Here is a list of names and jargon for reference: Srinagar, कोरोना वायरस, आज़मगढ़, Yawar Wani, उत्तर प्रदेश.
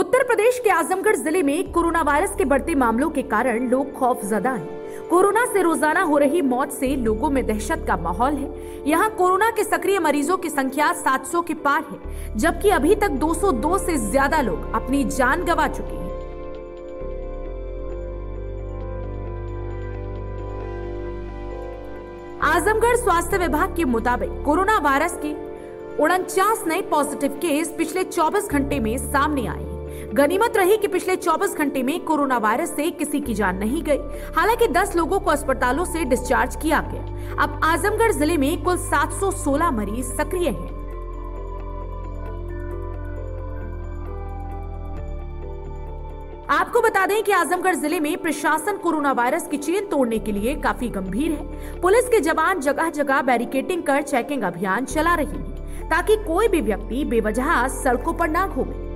उत्तर प्रदेश के आज़मगढ़ जिले में कोरोना वायरस के बढ़ते मामलों के कारण लोग खौफजदा हैं। कोरोना से रोजाना हो रही मौत से लोगों में दहशत का माहौल है। यहां कोरोना के सक्रिय मरीजों की संख्या 700 के पार है, जबकि अभी तक 202 से ज्यादा लोग अपनी जान गंवा चुके हैं। आज़मगढ़ स्वास्थ्य विभाग के मुताबिक कोरोना वायरस के 49 नए पॉजिटिव केस पिछले 24 घंटे में सामने आए। गनीमत रही कि पिछले 24 घंटे में कोरोना वायरस से किसी की जान नहीं गई। हालांकि 10 लोगों को अस्पतालों से डिस्चार्ज किया गया। अब आज़मगढ़ जिले में कुल 716 मरीज सक्रिय हैं। आपको बता दें कि आज़मगढ़ जिले में प्रशासन कोरोना वायरस की चेन तोड़ने के लिए काफी गंभीर है। पुलिस के जवान जगह जगह बैरिकेडिंग कर चेकिंग अभियान चला रही है, ताकि कोई भी व्यक्ति बेवजह सड़कों पर ना घूमे।